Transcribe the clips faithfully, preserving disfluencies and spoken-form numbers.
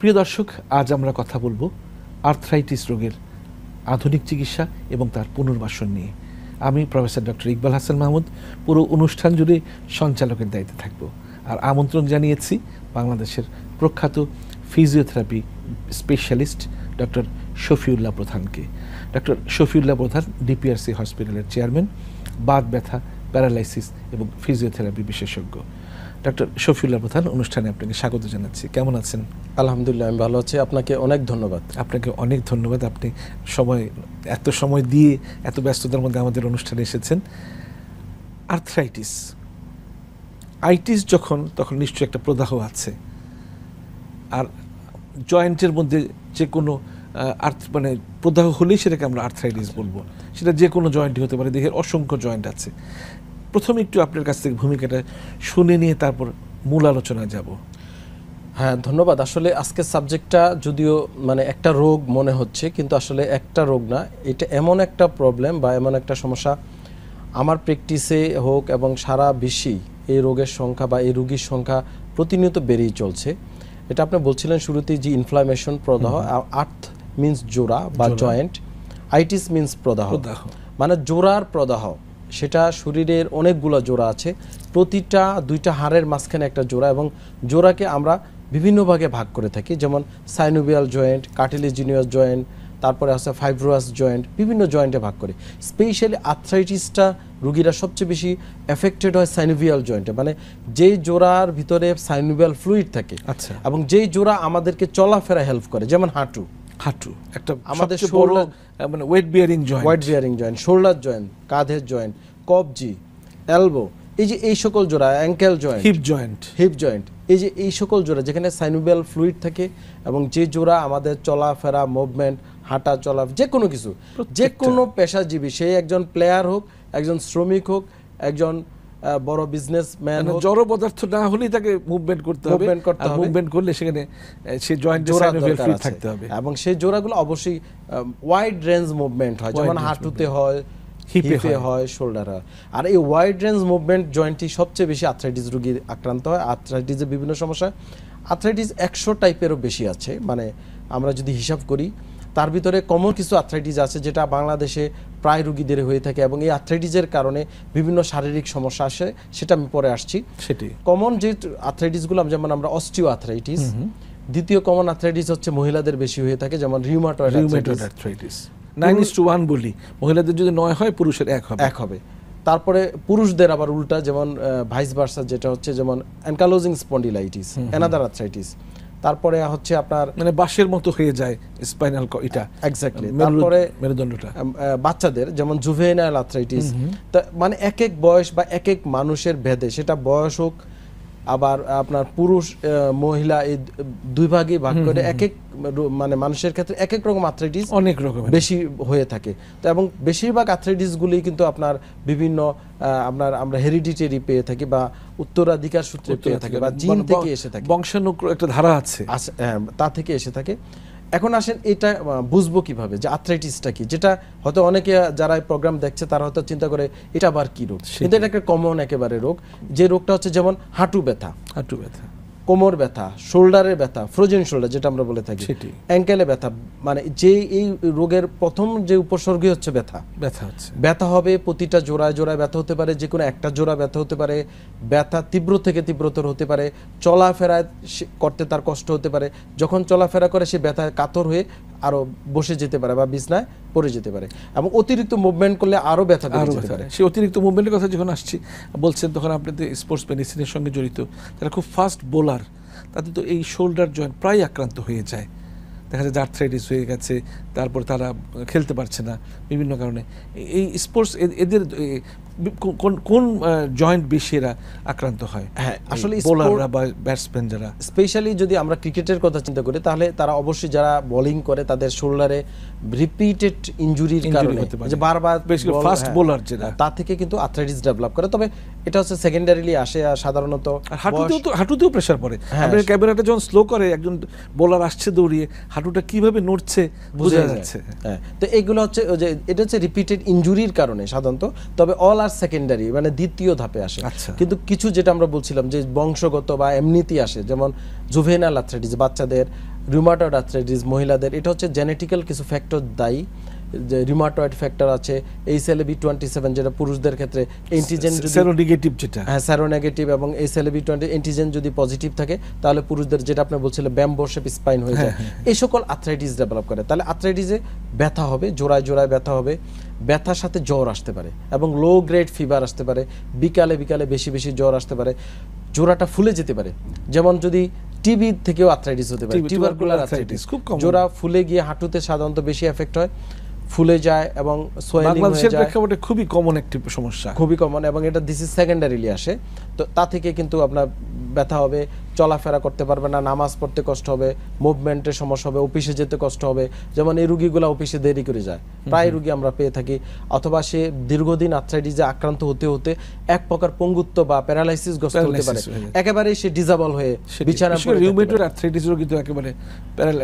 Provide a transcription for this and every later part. প্রিয় দর্শক আজ আমরা কথা বলবো আর্থ্রাইটিস রোগের আধুনিক চিকিৎসা এবং তার পুনর্বাসন নিয়ে। আমি প্রফেসর ডক্টর ইকবাল হাসান মাহমুদ পুরো অনুষ্ঠান জুড়ে সঞ্চালকের দায়িত্বে থাকব আর আমন্ত্রণ জানিয়েছি বাংলাদেশের প্রখ্যাত ফিজিওথেরাপি স্পেশালিস্ট ডক্টর শফিউল্লাহ প্রধানকে। ডক্টর শফিউল্লাহ প্রধান ডিপিআরসি হসপিটালের চেয়ারম্যান, বাত ব্যথা, প্যারালাইসিস এবং ফিজিওথেরাপি বিশেষজ্ঞ। ডক্টর শফিউল্লাহ প্রধান, অনুষ্ঠানে আপনাকে স্বাগত জানাচ্ছি। কেমন আছেন? আলহামদুলিল্লাহ, আমি ভালো আছি। আপনাকে অনেক ধন্যবাদ। আপনাকে অনেক ধন্যবাদ, আপনি সময় এত সময় দিয়ে এত ব্যস্ততার মধ্যে আমাদের অনুষ্ঠানে এসেছেন। আর্থ্রাইটিস, আইটিস যখন তখন নিশ্চয়ই একটা প্রদাহ আছে, আর জয়েন্টের মধ্যে যে কোনো আর্থ মানে প্রদাহ হলেই সেটাকে আমরা আর্থ্রাইটিস বলবো। সেটা যে কোনো জয়েন্টই হতে পারে, দেহের অসংখ্য জয়েন্ট আছে। প্রথমে একটু আপনার কাছ থেকে ভূমিকাটা শুনে নিয়ে তারপর মূল আলোচনায় যাব। হ্যাঁ, ধন্যবাদ। আসলে আজকের সাবজেক্টটা যদিও মানে একটা রোগ মনে হচ্ছে, কিন্তু আসলে একটা রোগ না, এটা এমন একটা প্রবলেম বা এমন একটা সমস্যা। আমার প্র্যাকটিসে হোক এবং সারা বিশ্বেই এই রোগের সংখ্যা বা এই রোগীর সংখ্যা প্রতিনিয়ত বেড়েই চলছে। এটা আপনি বলছিলেন শুরুতেই যে ইনফ্লামেশন প্রদাহ, আর্থ মিন্স জোড়া বা জয়েন্ট, আইটিস মিন্স প্রদাহ, মানে জোড়ার প্রদাহ। সেটা শরীরের অনেকগুলো জোড়া আছে, প্রতিটা দুইটা হাড়ের মাঝখানে একটা জোড়া, এবং জোড়াকে আমরা বিভিন্ন ভাগে ভাগ করে থাকি, যেমন সাইনোভিয়াল জয়েন্ট, কার্টিলেজিনিয়াস জয়েন্ট, তারপরে আছে ফাইব্রোস জয়েন্ট, বিভিন্ন জয়েন্টে ভাগ করি। স্পেশালি আর্থ্রাইটিসটা রোগীরা সবচেয়ে বেশি এফেক্টেড হয় সাইনোভিয়াল জয়েন্টে, মানে যেই জোড়ার ভিতরে সাইনোভিয়াল ফ্লুইড থাকে, আচ্ছা, এবং যেই জোড়া আমাদেরকে চলাফেরা হেল্প করে, যেমন হাঁটু। হাঁটু একটা আমাদের শোল্ডার মানে weight bearing joint, weight bearing joint, shoulder joint, কাঁধের জয়েন্ট, কবজি, এলবো, এই যে এই সকল জোড়া, ankle joint, hip joint, hip joint, এই যে এই সকল জোড়া যেখানে সাইনোভিয়াল ফ্লুইড থাকে, এবং যে জোড়া আমাদের চলাফেরা, মুভমেন্ট, হাঁটা চলা, যে কোনো কিছু, যে কোনো পেশাজীবী, সে একজন প্লেয়ার হোক, একজন শ্রমিক হোক, একজন বড় বিজনেসম্যান, জড় পদার্থ না হলেই তাকে মুভমেন্ট করতে হবে, মুভমেন্ট করতে হবে, মুভমেন্ট করলে সেখানে সেই জয়েন্ট সাইনোভিয়াল ফ্লুইড থাকতে হবে, এবং সেই জোড়াগুলো অবশ্যই ওয়াইড রেঞ্জ মুভমেন্ট হয়, যেমন হাঁটুতে হয়, হিপে হয়, শোল্ডারে। আর এই ওয়াইড রেঞ্জ মুভমেন্ট জয়েন্টটি সবচেয়ে বেশি আর্থ্রাইটিস রোগী আক্রান্ত হয়। আর্থ্রাইটিসের বিভিন্ন সমস্যা, আর্থ্রাইটিস একশো টাইপেরও বেশি আছে, মানে আমরা যদি হিসাব করি তার ভিতরে কমন কিছু আর্থ্রাইটিস আছে যেটা বাংলাদেশে প্রায় রোগীদের হয়ে থাকে, এবং এই আর্থ্রাইটিসের কারণে বিভিন্ন শারীরিক সমস্যা আসে, সেটা আমি পরে আসছি। সেটি কমন যে আর্থ্রাইটিসগুলো, যেমন আমরা অস্টিও আর্থ্রাইটিস, দ্বিতীয় কমন আর্থ্রাইটিস হচ্ছে মহিলাদের বেশি হয়ে থাকে, যেমন রিউমাটয়েড আর্থ্রাইটিস নয় অনুপাত এক বলি, মহিলাদের যদি নয় হয় পুরুষের এক হবে, এক হবে। তারপরে পুরুষদের আবার উল্টা, যেমন ভাইস ভার্সা, যেটা হচ্ছে যেমন অ্যানকাইলোজিং স্পন্ডিলাইটিস, অ্যানাদার আর্থ্রাইটিস। তারপরে হচ্ছে আপনার মানে বাঁশের মতো হয়ে যায় স্পাইনাল কয়টা, এক্স্যাক্টলি। তারপরে মেরুদণ্ডটা বাচ্চাদের, যেমন জুভেনাইল আর্থ্রাইটিস। মানে এক এক বয়স বা এক এক মানুষের ভেদে, সেটা বয়স হোক আবার আপনার পুরুষ মহিলা, এই দুই ভাগেই ভাগ করে এক এক মানে মানুষের ক্ষেত্রে এক এক রকম আর্থ্রাইটিস অনেক রকম বেশি হয়ে থাকে। তো এবং বেশিরভাগ আর্থ্রাইটিসগুলি কিন্তু আপনার বিভিন্ন আপনার আমরা হেরিডিটারি পেয়ে থাকি বা উত্তরাধিকার সূত্রে পেয়ে থাকি বা জিন থেকে এসে থাকে, বংশানুক্রম একটা ধারা আছে, তা থেকে এসে থাকে। এখন আসেন এটা বুঝবো কিভাবে যে আর্থ্রাইটিসটা কি, যেটা হয়তো অনেকে যারা এই প্রোগ্রাম দেখছে তারা হয়তো চিন্তা করে এটা আবার কি রোগ, কিন্তু এটা একটা কমন একেবারে রোগ। যে রোগটা হচ্ছে যেমন হাঁটু ব্যথা, হাঁটু ব্যথা, কোমর ব্যথা, শোল্ডারের ব্যথা, ফ্রোজেন শোল্ডার যেটা আমরা বলে থাকি, অ্যাঙ্কেলে ব্যথা, মানে যে এই রোগের প্রথম যে উপসর্গই হচ্ছে ব্যথা। ব্যথা হচ্ছে, ব্যথা হবে প্রতিটা জোড়ায় জোড়ায় ব্যথা হতে পারে, যে কোনো একটা জোড়া ব্যথা হতে পারে, ব্যথা তীব্র থেকে তীব্রতর হতে পারে, চলাফেরা করতে তার কষ্ট হতে পারে, যখন চলাফেরা করে সে ব্যথায় কাতর হয়ে আরও বসে যেতে পারে বা বিছনায় পড়ে যেতে পারে, এবং অতিরিক্ত মুভমেন্ট করলে আরও ব্যথা করতে পারে। সেই অতিরিক্ত মুভমেন্টের কথা যখন আসছি বলছেন, তখন আপনাদের স্পোর্টস মেডিসিনের সঙ্গে জড়িত যারা খুব ফাস্ট বোলার, তাতে তো এই শোল্ডার জয়েন্ট প্রায় আক্রান্ত হয়ে যায়, দেখা যায় আর্থ্রাইটিস হয়ে গেছে, তারপর তারা খেলতে পারছে না বিভিন্ন কারণে। এই স্পোর্টস এদের কোন কোন জয়েন্ট বেশি এরা আক্রান্ত হয়? হ্যাঁ, আসলে বোলাররা বা ব্যাটসম্যান যারা, স্পেশালি যদি আমরা ক্রিকেটের কথা চিন্তা করি তাহলে তারা অবশ্যই যারা বোলিং করে তাদের শোল্ডারে রিপিটেড ইনজুরির কারণে হতে পারে, যে বারবার ফাস্ট বোলার যেটা, তা থেকে কিন্তু আর্থ্রাইটিস ডেভেলপ করে। তবে এটা হচ্ছে সেকেন্ডারিলি আসে সাধারণত। আর হাঁটুতেও তো, হাঁটুতেও প্রেসার পড়ে। ক্যামেরাটা যখন স্লো করে একজন বোলার আসছে দৌড়িয়ে, হাঁটুটা কিভাবে নড়ছে বোঝা তো এগুলো হচ্ছে এটা হচ্ছে রিপিটেড ইনজুরির কারণে সাধারণত, তবে অল আর সেকেন্ডারি মানে দ্বিতীয় ধাপে আসে। কিন্তু কিছু যেটা আমরা বলছিলাম যে বংশগত বা এমনিতেই আসে, যেমন জুভেনাইল আর্থ্রাইটিস বাচ্চাদের, রিউমাটয়েড আর্থ্রাইটিস মহিলাদের, এটা হচ্ছে জেনেটিক্যাল কিছু ফ্যাক্টর দায়ী। যে রিউমাটয়েড ফ্যাক্টর আছে H L A B twenty seven যেটা পুরুষদের ক্ষেত্রে অ্যান্টিজেন যদি সেরোনেগেটিভ যেটা হ্যাঁ সেরোনেগেটিভ এবং H L A B twenty antigen যদি পজিটিভ থাকে তাহলে পুরুষদের যেটা আপনি বলছিলেন ব্যাম্বো শেপ স্পাইন হয়ে যায়, এই সকল আর্থ্রাইটিস ডেভেলপ করে। তাহলে আর্থ্রাইটিসে ব্যথা হবে, জোড়ায় জোড়ায় ব্যথা হবে, ব্যথার সাথে জ্বর আসতে পারে এবং লো গ্রেড ফিভার আসতে পারে, বিকালে বিকালে বেশি বেশি জ্বর আসতে পারে, জোড়াটা ফুলে যেতে পারে। যেমন যদি টিবি থেকেও আর্থ্রাইটিস হতে পারে, টিউবারকুলার আর্থ্রাইটিস খুব কম, জোড়া ফুলে গিয়ে হাঁটুতে সাধারণত বেশি এফেক্ট হয়, ফুলে যায় এবং সোয়েলিং হয়ে যায়। প্রেক্ষাপটে খুবই কমন একটি সমস্যা, খুবই কমন, এবং এটা দিস ইজ সেকেন্ডারিলি আসে। তো তা থেকে কিন্তু আপনার ব্যথা হবে, চলাফেরা করতে পারবে না, নামাজ পড়তে কষ্ট হবে, মুভমেন্টের সমস্যা হবে, অফিসে যেতে কষ্ট হবে। যেমন এই রুগীগুলো অফিসে দেরি করে যায়, প্রায় রুগী আমরা পেয়ে থাকি। অথবা সে দীর্ঘদিন আর্থ্রাইটিসে আক্রান্ত হতে হতে এক প্রকার পঙ্গুত্ব বা প্যারালাইসিস গ্রস্ত হতে পারে, একেবারে সে ডিসেবল হয়ে বিছানায় পড়ে। রিউমেটয়েড আর্থ্রাইটিস রোগী তো একেবারে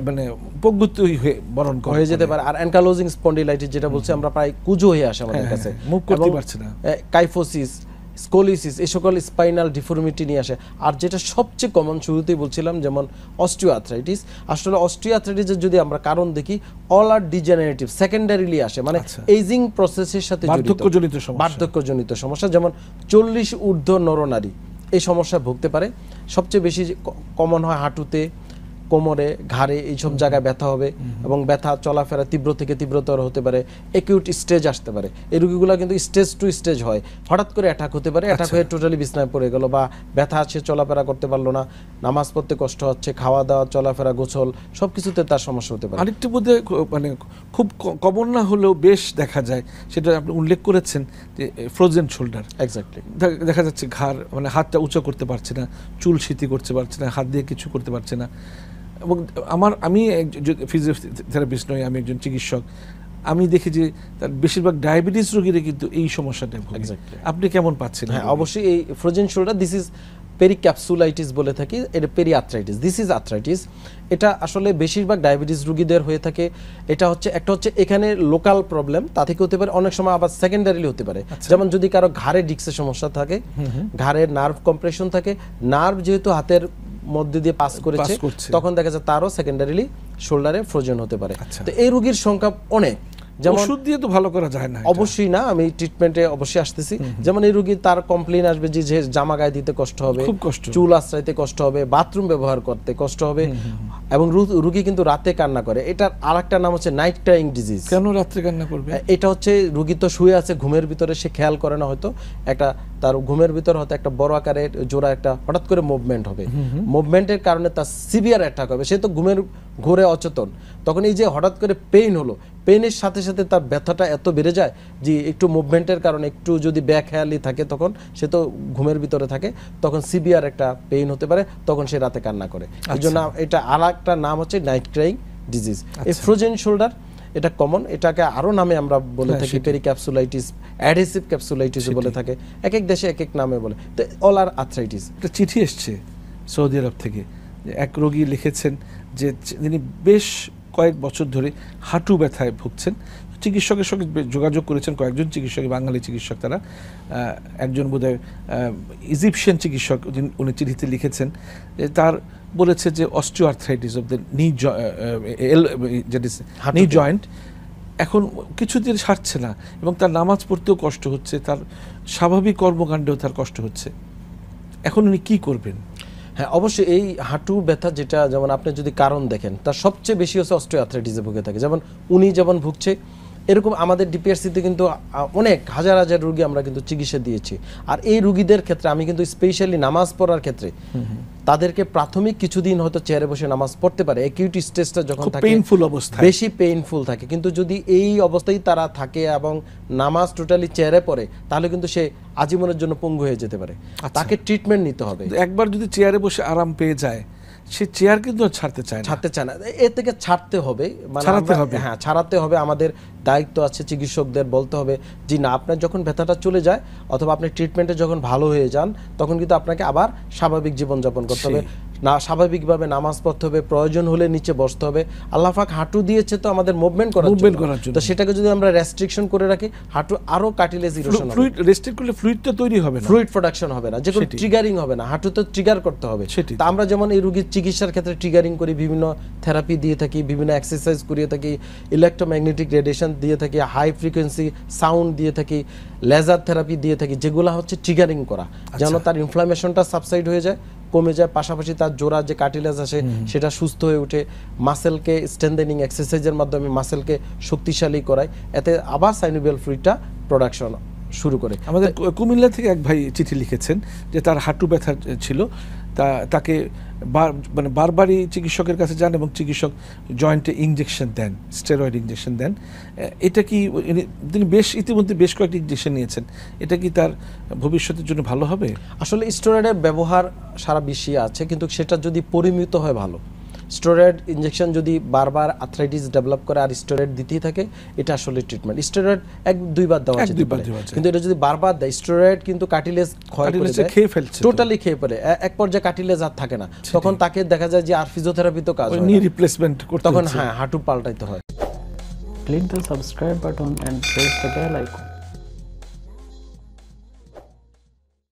মানে পঙ্গুত্ব হয়ে বরণ হয়ে যেতে পারে। আর অ্যানকাইলোজিং স্পন্ডিলাইটিস যেটা বলছি আমরা, প্রায় কুজো হয়ে আসে আমাদের কাছে, মুভ করতে পারছে না, কাইফোসিস, স্কোলিসিস, এই সকল স্পাইনাল ডিফর্মিটি নিয়ে আসে। আর যেটা সবচেয়ে কমন শুরুতেই বলছিলাম, যেমন অস্টিও আর্থ্রাইটিস। আসলে অস্টিও আর্থ্রাইটিসের যদি আমরা কারণ দেখি, অল আর ডিজেনারেটিভ সেকেন্ডারিলি আসে, মানে এজিং প্রসেসের সাথে বার্ধক্যজনিত সমস্যা, বার্ধক্যজনিত সমস্যা। যেমন চল্লিশ ঊর্ধ্ব নরনারী এই সমস্যা ভুগতে পারে। সবচেয়ে বেশি কমন হয় হাঁটুতে, কোমরে, ঘাড়ে, এইসব জায়গায় ব্যথা হবে এবং ব্যথা চলাফেরা তীব্র থেকে তীব্রতর হতে পারে, একিউট স্টেজ আসতে পারে। এই রোগীগুলো কিন্তু স্টেজ টু স্টেজ হয়, হঠাৎ করে অ্যাটাক হতে পারে, অ্যাটাক হয়ে টোটালি বিছনায় পড়ে গেল, বা ব্যথা আছে চলাফেরা করতে পারলো না, নামাজ পড়তে কষ্ট হচ্ছে, খাওয়া দাওয়া, চলাফেরা, গোসল সব কিছুতে তার সমস্যা হতে পারে। আরেকটি বোধ হয় মানে খুব কমন না হলেও বেশ দেখা যায়, সেটা আপনি উল্লেখ করেছেন যে ফ্রোজেন শোল্ডার। এক্স্যাক্টলি দেখা যাচ্ছে ঘাড় মানে হাতটা উঁচু করতে পারছে না, চুল সিঁথি করতে পারছে না, হাত দিয়ে কিছু করতে পারছে না। এবং আমার আমি একজন ফিজিওথেরাপিস্ট নই, আমি একজন চিকিৎসক, আমি দেখি যে তার বেশিরভাগ ডায়াবেটিস রোগীরা কিন্তু এই সমস্যাটা ভোগে। আপনি কেমন পাচ্ছেন? হ্যাঁ, অবশ্যই এই frozen shoulder, this is pericapsulitis বলে থাকি, এটা periarthritis, this is arthritis. এটা আসলে বেশিরভাগ ডায়াবেটিস রোগীদের হয়ে থাকে। এটা হচ্ছে একটা হচ্ছে এখানে লোকাল প্রবলেম, তা থেকে হতে পারে, অনেক সময় আবার সেকেন্ডারিলি হতে পারে। যেমন যদি কারো ঘাড়ে ডিস্কের সমস্যা থাকে, ঘাড়ের নার্ভ কম্প্রেশন থাকে, নার্ভ যেহেতু হাতের মধ্যে দিয়ে পাস করেছে, তখন দেখা যায় তারও সেকেন্ডারিলি শোল্ডারে ফ্রোজেন হতে পারে। তো এই রোগীর সংখ্যা অনেক, যেমন ওষুধ দিয়ে তো ভালো করা যায় না, অবশ্যই না, আমি ট্রিটমেন্টে অবশ্যই আসতেছি। যেমন এই রোগী তার কমপ্লেইন আসবে যে জামা গায়ে দিতে কষ্ট হবে, চুল আশ্রাইতে কষ্ট হবে, বাথরুম ব্যবহার করতে কষ্ট হবে, এবং রোগী কিন্তু রাতে কান্না করে। এটার আরেকটা নাম হচ্ছে নাইট ক্রাইং ডিজিজ। কেন রাতে কান্না করবে? এটা হচ্ছে রোগী তো শুয়ে আছে, ঘুমের ভিতরে সে খেয়াল করে না, হয়তো একটা তার ঘুমের ভিতরে হয়তো একটা বড় আকারের জোড়া একটা হঠাৎ করে মুভমেন্ট হবে, মুভমেন্টের কারণে তার সিভিয়ার অ্যাটাক হবে। সে তো ঘুমের ঘোরে অচেতন, তখন এই যে হঠাৎ করে পেইন হলো, পেইনের সাথে সাথে তার ব্যথাটা এত বেড়ে যায় যে একটু মুভমেন্টের কারণে একটু যদি ব্যাখেয়ালি থাকে, তখন সে তো ঘুমের ভিতরে থাকে, তখন সিভিয়ার একটা পেইন হতে পারে, তখন সে রাতে কান্না করে। এই জন্য এটা আর একটা নাম হচ্ছে নাইট ক্রাইং ডিজিজ। এই ফ্রোজেন শোল্ডার এটা কমন, এটাকে আরও নামে আমরা বলে থাকি পেরি ক্যাপসুলাইটিস, অ্যাডহেসিভ ক্যাপসুলাইটিস বলে থাকে, এক এক দেশে এক এক নামে বলে। তো অল আর আর্থ্রাইটিস। একটা চিঠি এসছে সৌদি আরব থেকে, এক রোগী লিখেছেন যে তিনি বেশ কয়েক বছর ধরে হাঁটু ব্যথায় ভুগছেন। চিকিৎসকের সঙ্গে যোগাযোগ করেছেন কয়েকজন চিকিৎসক, বাঙালি চিকিৎসক তারা, একজন বোধহয় ইজিপশিয়ান চিকিৎসক, উনি চিঠিতে লিখেছেন যে তার বলেছে যে অস্টিও আর্থ্রাইটিস অফ দ্য নি নি জয়েন্ট এখন কিছুদিন সারছে না, এবং তার নামাজ পড়তেও কষ্ট হচ্ছে, তার স্বাভাবিক কর্মকাণ্ডেও তার কষ্ট হচ্ছে। এখন উনি কী করবেন? হ্যাঁ, অবশ্যই এই হাঁটু ব্যথা যেটা, যেমন আপনি যদি কারণ দেখেন, তার সবচেয়ে বেশি হচ্ছে অস্টিও আর্থ্রাইটিসে ভুগে থাকে। যেমন উনি যেমন ভুগছে, এরকম আমাদের ডিপিআরসিতে কিন্তু অনেক হাজার হাজার রুগী আমরা কিন্তু চিকিৎসা দিয়েছি। আর এই রুগীদের ক্ষেত্রে আমি কিন্তু স্পেশালি নামাজ পড়ার ক্ষেত্রে তাদেরকে প্রাথমিক কিছুদিন হয়তো চেয়ারে বসে নামাজ পড়তে পারে, একিউটি স্টেজটা যখন থাকে, পেইনফুল অবস্থা, বেশি পেইনফুল থাকে। কিন্তু যদি এই অবস্থায় তারা থাকে এবং নামাজ টোটালি চেয়ারে পড়ে, তাহলে কিন্তু সে আজীবনের জন্য পঙ্গু হয়ে যেতে পারে, তাকে ট্রিটমেন্ট নিতে হবে। একবার যদি চেয়ারে বসে আরাম পেয়ে যায়, সে চেয়ার কিন্তু ছাড়তে চায় না, ছাড়তে চায় না। এ থেকে ছাড়তে হবে, ছাড়াতে হবে, হ্যাঁ ছাড়াতে হবে। আমাদের দায়িত্ব আছে চিকিৎসকদের, বলতে হবে যে না, আপনার যখন ব্যথাটা চলে যায় অথবা আপনি ট্রিটমেন্টে যখন ভালো হয়ে যান, তখন কিন্তু আপনাকে আবার স্বাভাবিক জীবনযাপন করতে হবে, না স্বাভাবিকভাবে নামাজ পড়তে হবে, প্রয়োজন হলে নিচে বসতে হবে। আল্লাহ পাক হাঁটু দিয়েছে তো আমাদের মুভমেন্ট করার জন্য, তো সেটাকে যদি আমরা রেস্ট্রিকশন করে রাখি হাঁটু আরো কার্টিলেজ ইরোশন হবে। ফ্লুইড রেস্ট্রিক্ট করলে ফ্লুইড তো তৈরি হবে না, ফ্লুইড প্রোডাকশন হবে না, যে কোনো ট্রিগারিং হবে না, হাঁটু তো ট্রিগার করতে হবে। তা আমরা যেমন এই রোগীর চিকিৎসার ক্ষেত্রে ট্রিগারিং করি, বিভিন্ন থেরাপি দিয়ে থাকি, বিভিন্ন এক্সারসাইজ করিয়ে থাকি, ইলেকট্রোম্যাগনেটিক রেডিয়েশন দিয়ে থাকি, হাই ফ্রিকোয়েন্সি সাউন্ড দিয়ে থাকি, লেজার থেরাপি দিয়ে থাকি, যেগুলো হচ্ছে ট্রিগারিং করা, যেন তার ইনফ্লামেশনটা সাবসাইড হয়ে যায়, কমে যায়, পাশাপাশি তার জোড়া যে কার্টিলেজ আসে সেটা সুস্থ হয়ে ওঠে। মাসেলকে স্ট্রেন্থেনিং এক্সারসাইজের মাধ্যমে মাসেলকে শক্তিশালী করায়, এতে আবার সাইনোভিয়াল ফ্লুইডটা প্রোডাকশন শুরু করে। আমাদের কুমিল্লা থেকে এক ভাই চিঠি লিখেছেন যে তার হাঁটু ব্যথা ছিল, তা তাকে মানে বারবারই চিকিৎসকের কাছে যান এবং চিকিৎসক জয়েন্টে ইঞ্জেকশন দেন, স্টেরয়েড ইঞ্জেকশন দেন। এটা কি তিনি বেশ ইতিমধ্যে বেশ কয়েকটি ইঞ্জেকশন নিয়েছেন, এটা কি তার ভবিষ্যতের জন্য ভালো হবে? আসলে স্টেরয়েডের ব্যবহার সারা বিশ্বে আছে, কিন্তু সেটা যদি পরিমিত হয় ভালো। স্টেরয়েড ইঞ্জেকশন যদি বারবার আর্থ্রাইটিস ডেভেলপ করে আর স্টেরয়েড দিতেই থাকে, এটা আসলে ট্রিটমেন্ট। স্টেরয়েড এক দুইবার দেওয়া যেতে পারে, কিন্তু এটা যদি বারবার দেয় স্টেরয়েড কিন্তু কার্টিলেজ ক্ষয় করে দেয়, খেয়ে ফেলছে, টোটালি খেয়ে ফেলে, এক পর্যায়ে কার্টিলেজ আর থাকে না। তখন তাকে দেখা যায় যে আর ফিজিওথেরাপি তো কাজ হয় না, নি রিপ্লেসমেন্ট করতে তখন হ্যাঁ হাঁটু পাল্টাইতে হয়। Click the subscribe button and press the bell icon.